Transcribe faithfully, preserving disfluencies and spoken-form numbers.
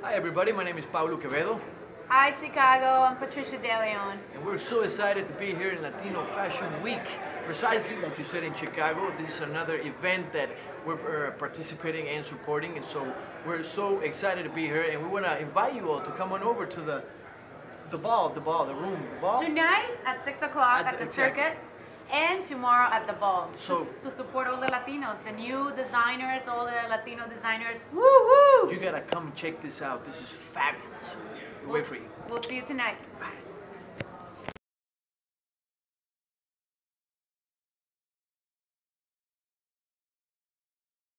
Hi everybody, my name is Paulo Quevedo. Hi Chicago, I'm Patricia De Leon. And we're so excited to be here in Latino Fashion Week. Precisely like you said in Chicago, this is another event that we're uh, participating and supporting, and so we're so excited to be here, and we want to invite you all to come on over to the the ball, the ball, the room, the ball. Tonight at six o'clock at, at the exactly. circuit. And tomorrow at the ball, so to, to support all the Latinos, the new designers, all the Latino designers. Woo woo! You gotta come check this out. This is fabulous. We'll wait for you. We'll see you tonight. Bye.